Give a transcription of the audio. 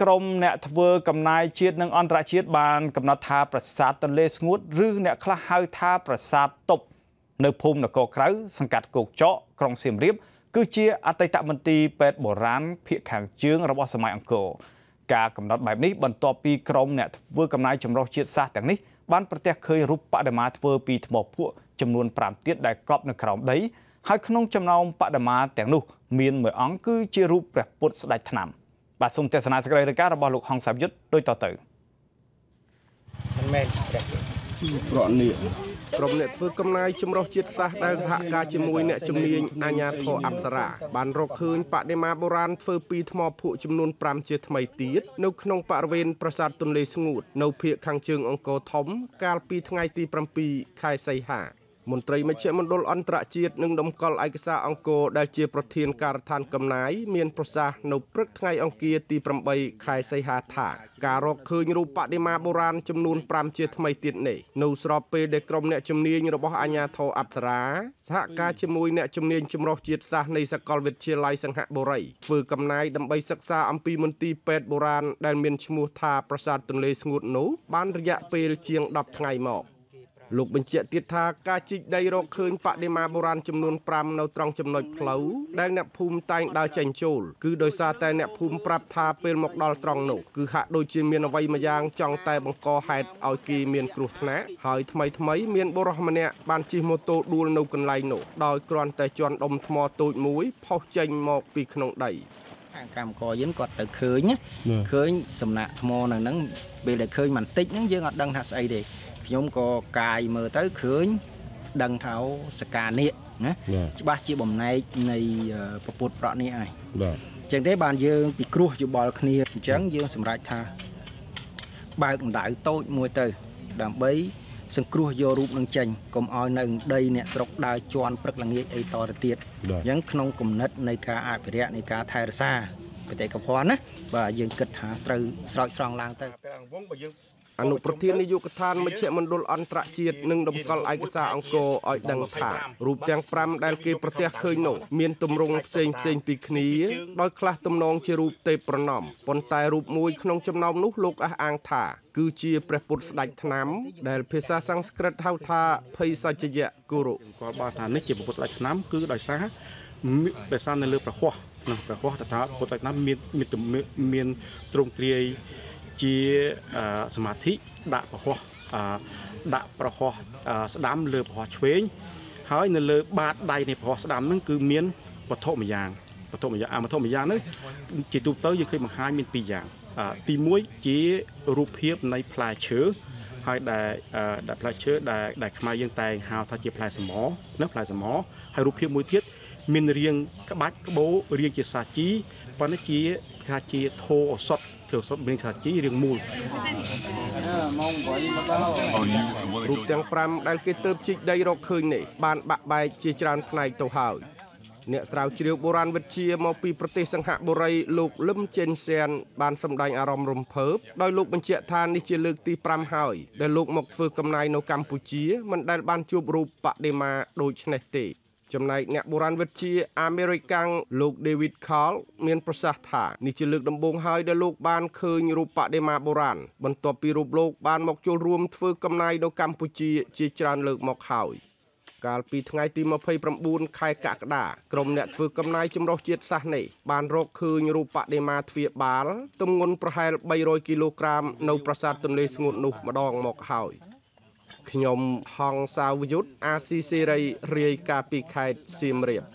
กรมเนทเวอร์กำนายเชียดนังอันตรายเชียดบานกำนัดทาประสาทตนเลสงวดหรือเนคลาห้าทาประสาทตบในภูมินกครั้งสังกัดกกเจาะกรองเสียมเรียบคือเชียอัตตะมันตีเป็ดโบราณเพียแข่งเชื้อระบอบสมัยอังกฤษการกำนัดแบบนี้บรรทบปีกรมเนทเวอร์กำนายจำลองเชียดซาแต่นี้บ้านประเทศเคยรูปปะเดมาทเวอร์ปีถมบพวกจำนวนปรามเตี้ยได้กรอบในคราวนี้ให้ขนมจำลองปะเดมาแต่นู้เมียนเหมือนอังคือเชียรูปแบบปุตสไลถนำบาทสมเทศนาสกายริการระบอบหลวงของสามยุทธโดยต่อเติมรอนี่กรมเนตฟื้นกำนายจำลองจิตซาได้สหการจมวยเนตจำเนียงอาญาโทอักษระบานรกคืนปะเดมาโบราณเฟอร์ปีทมอผุจำนวนปรามเจทไมตีดนกนงปะเวนประสาทตุนเลสงูดนกเพียคังเชิงองโกทอมกาลปีทไงตีปรมปีคายไซหามนตรีไม่เชื่อมนดลอันตรจีดหนึ่งดมกอลไอกษาองโกได้เจียประเทียนการทานกำนายเมียนประสาหนุปรึกไงองเกียตีปรมใบไข่ไซหาถาการอกคืนรูปะเดมาโบราณจำนวนปรามเจทไมติดเนนูสรอเปเดกรมเนี่ยจำเนียงระบบอาญาโทอัศราสหกาจมวยเนี่ยจำเนียงจำลองจิตซาในสกอลเวชเชลัยสังหะโบไรฝืนกำนายดำใบศึกษาอัมพีมนตรีเป็ดโบราณได้เมียนชมูธาประสาตุนเลสงุดนูบ้านระยะเปลเจียงดับไงหมอกลูกบัญชีติทากาจิกได้รอกคืนปะเดมาโบราณจำนวนปรามในตรองจำนวนเพลาได้เนภูมิตายดาวจันโจลคือโดยซาแต่เนภูมิปรับทาเป็นหมกดอลตรองหนุคือหาโดยจีเมียนวัยมายางจองแต่บังกอหายเอากีเมียนกรุธนะหายทำไมเมียนโบราณมันเนี่ยบานจีโมโตดูลนุกันไลหนุดอยกรอนแต่จอนอมทมอตุยมุ้ยพอจันหมอกปีขนมใดกำกอยินกอดแต่เคยสำนักทมอหนังนั้นเบลเคยมันติดนั้นเยอะดังทัศไอเดยมก็กายเมื่อตั้งคืนดังเท้าสกาเนี่ยนะบ้าจีบมในประปุตประนี่ไอ้จังได้บานยืนปีกรูอยู่บอลคนนี้จังยืนสำหรับท่าบางได้โต้มวยเตยดำใบสังกรูโยรูปนังจังกลมอ้อยนังได้เนี่ยตกได้จวนปรักลังเงี้ยไอต่อระเทียดยังขนมกลมนัดในกาอาเปรียในกาไทยซาไปแต่กับพรนะว่ายืนกึศหาตรึสร้อยสร้างลางเตยอนุประเทศนิยุกทานไม่เชื่อมันโดนอันตรจีดหนึ่งดมกอลไอกษาองโกอ้อยดังถ่ารูปแดงปรำได้เกยประเทศเคยโนเมียนตุ่มรงเซงปีกนี้โดยคลาตุ่มนองเจรูปเตปรนอมปนตายรูปมวยขนมจำนองนุกลูกอ่างถ่าคือเชียประปุตสไลถนำได้ภาษาสังสกฤตเฮาทาเพยสัจยะกุรุกอลบาทานนี่เชียประปุตสไลถนำคือได้ซะมิเป็นซานในเรือประหัวนะประหัวแต่ท้าประปุตสไลถนำเมียนตรงเตรียជាសមាធិដាក់ប្រហោះស្ដាំលើប្រហោះឆ្វេងហើយនៅលើបាតដៃនៃប្រហោះស្ដាំនឹងគឺមានវត្ថុមួយយ៉ាងនេះជាទូទៅយើងឃើញបង្ហាញមានពីរយ៉ាងទី1ជារូបភាពនៃផ្លែឈើហើយដែលផ្លែឈើដែលខ្មែរយើងតែងហៅថាជាផ្លែសមណាផ្លែសមហើយរូបភាពមួយទៀតមានរាងក្បាច់ក្បូររាងជាសាជីប៉ុន្តែជាថាជាធោអសត់เกี่ยวกับเมืองชาจีเรียงมูลรูปแดงปรำได้เกิดเติบจิกได้รอกคืนนี่บานบะใบจีจานภายในตัวหายเนื้อสาวเชียวโบราณเวชเชียมอปีประเทศสังหะโบราณลูกล้มเจนเซนบานสำได้อารมณ์รมเพิบโดยลูกบัญชีทานนิเชลึกตีปรำหายได้ลูกหมกฟื้นกำนายโนกัมพูชีมันได้บานจูบรูปปะเดมาโดยชนเตจำนายเนโบราณเวชีอเมริกันลูกเดวิดคาร์ลเมียนประสาทานี่จะเลือกดำบงไฮได้ลูกบ้านคืนรูปปะเดมาโบราณบรรทบปีรูปโลกบ้านหมกจูรวมฟื้นกำนายโดกัมพูชีจีจานเลือกหมกหายการปีทไงตีมาเพยประมูลไข่กะกดากรมเนตฟื้นกำนายจำลองจิตซาในบ้านรกคืนรูปปะเดมาทวีบาลตำเงินประหาร100 กิโลกรัมในประสาทตนเลสงุนุมาดองหมกหายขยมฮองสาวยุทธอาซีซีไรเรียกาปีไข่ซีมเรียบ